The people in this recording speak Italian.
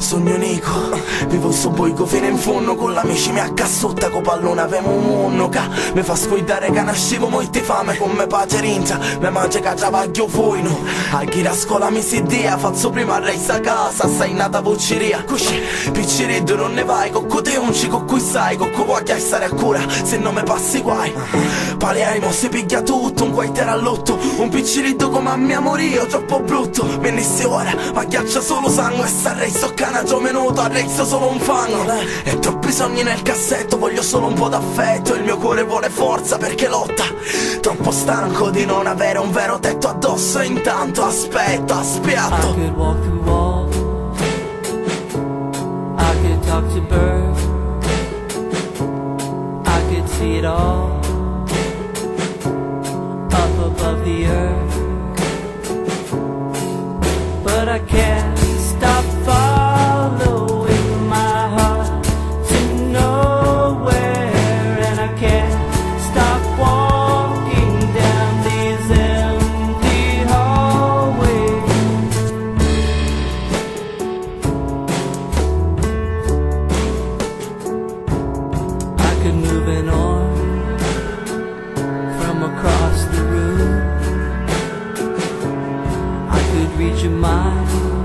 sogno unico, vivo sto boico fino in fondo, con l'amici mi accassotto, con pallone avemo un monno che mi fa scoidare che nascevo molte fame, con me pace rincia, me mangia che travaglio foino, a chi la scuola mi si dia, faccio prima a resta a casa, sei nata vocceria, così piccireddo non ne vai, con te un cico cui sai, con cui voglio stare a cura, se non mi passi guai, Palermo si piglia tutto, un guaitero all'otto, un piccireddo come a mia morio, troppo brutto, me ne si ora, ma ghiaccia solo sangue e sarei soccare. Già minuto, arrezzo solo un fango e troppi sogni nel cassetto, voglio solo un po' d'affetto, il mio cuore vuole forza perché lotta, troppo stanco di non avere un vero tetto addosso, e intanto aspetto, aspiatto. I could walk and walk, I could talk to birds, I could see it all, up above the earth, but I can't stop falling. Across the room, I could read your mind.